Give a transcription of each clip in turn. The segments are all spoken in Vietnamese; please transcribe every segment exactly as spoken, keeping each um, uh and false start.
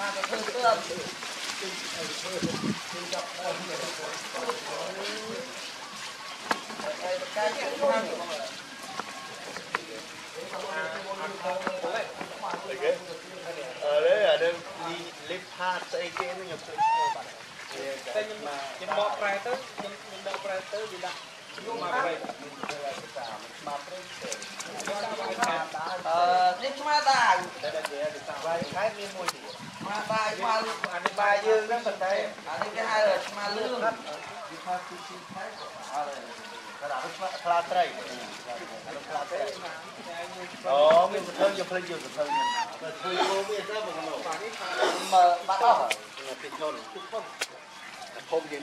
มาเป็นเพื่อนเพื่อนผมอย่างน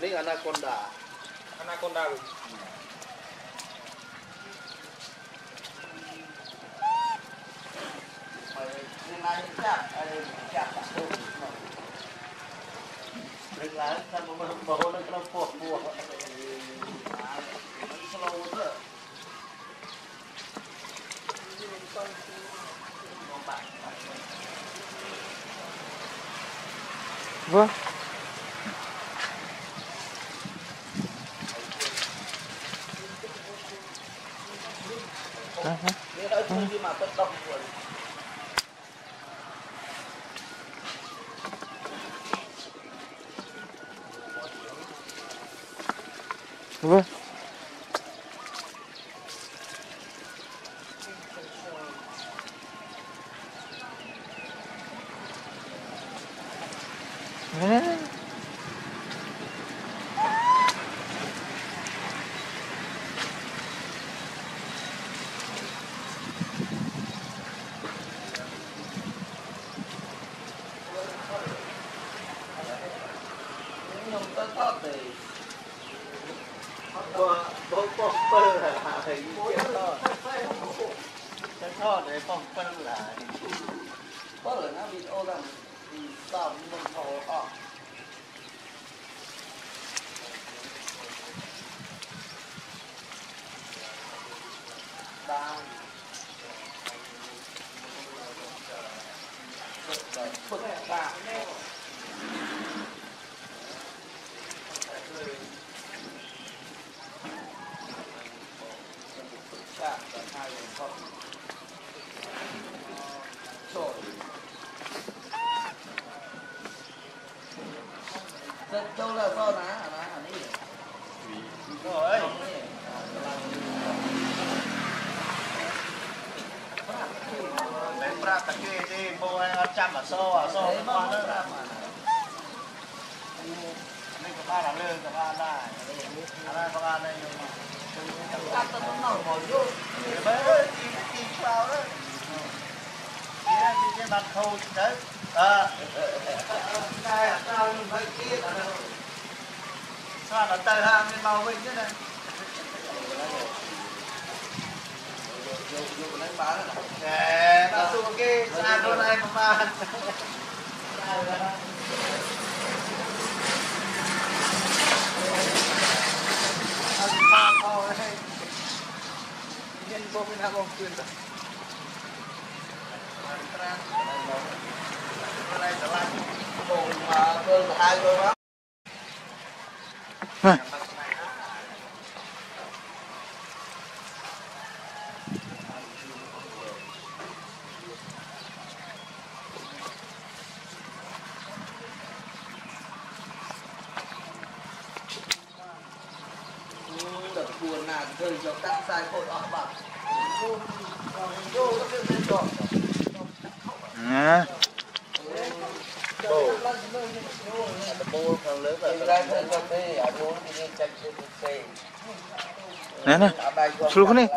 ี้อนาคอนดาอนาคอนดาลูกไปนี่นายจ้าไอ้จ้าลูกเรื่องร้านทำมาบ่าวนักเราปวดบัวมันสโลว์เถอะวะนี่เราช่วยที่มาเป็นตบส่วนเว้ยชูคนนี้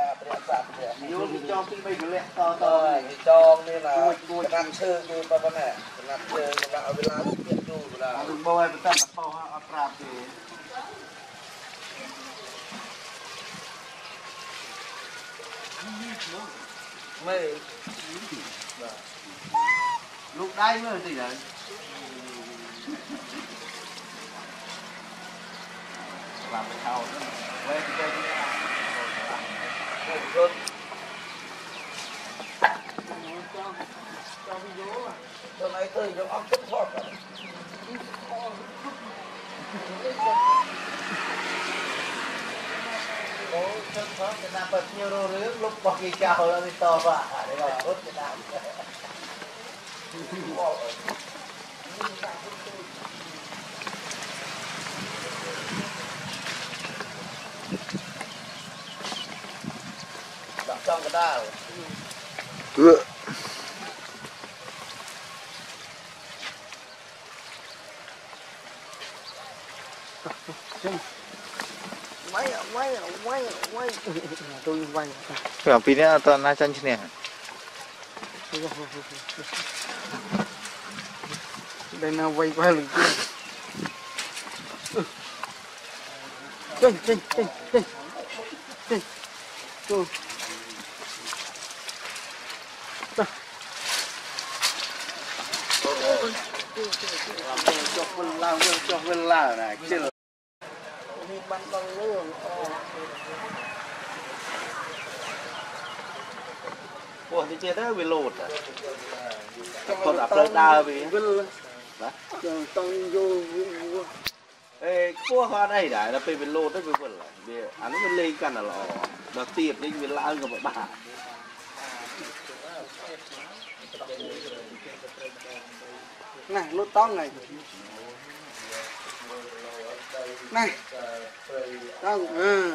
ยูที่จองที่ไปอยู่แหละต่อต่อที่จองนี่นะการเชื่อคือประมาณนั้นการเชื่อเราเอาเวลาเก็บดูเวลาคุณบอยไปตั้งแต่พ่อฮะอัปราบดีไม่ลูกได้เมื่อสิเลยกลับไปเข้าเว้ยเจ้าHãy subscribe cho kênh Ghiền Mì Gõ Để không bỏ lỡ những video hấp dẫn trong trong vô à. Tôi lấy từ trong ốc cứng thọt rồi. Ủa cứng thọt người ta bật nhiều đồ rưỡi lúc bật cái chào là bị to vào. Đấy là út người ta. Trong cái đào. Ừ. Quay quay quay quay. Tôi quay. Cái pin này toàn là chân nè. Đây là quay quay lần kia. Chân chân chân chân. Chân. Tôi lao lên cho lên lao này kia là đi bắn băng lươn ủa thì chơi đó bị lột à còn đạp lên đào bị đó tăng vô ê cua hoa này đã là bị lột đấy bị vỡ lại bị ăn nó bị lên cắn là lò đào tiệt nên bị lao người bị bả này lột tóc này này tao ừ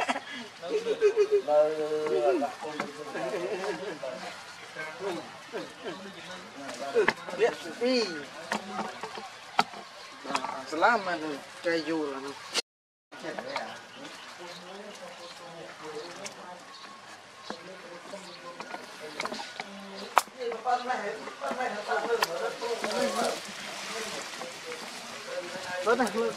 biết đi, làm mà cây dù là nó, rất là hương.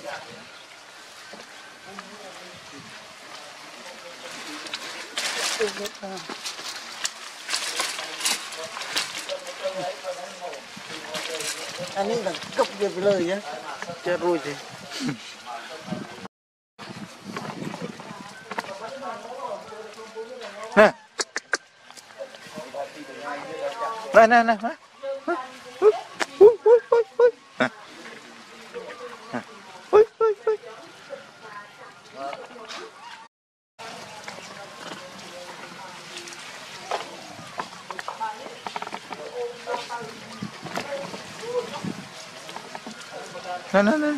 Anh ấy là cốc về lời nhé, chơi rồi thì. Nè, này này này. No, no, no.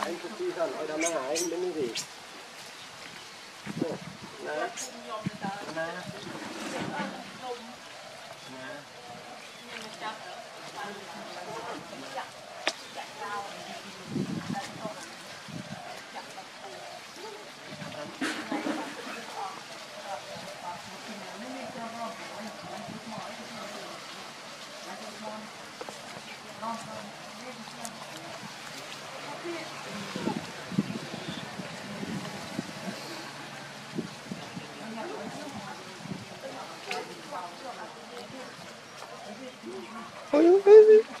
Hãy subscribe cho kênh Ghiền Mì Gõ để không bỏ lỡ những video hấp dẫn. Are you ready?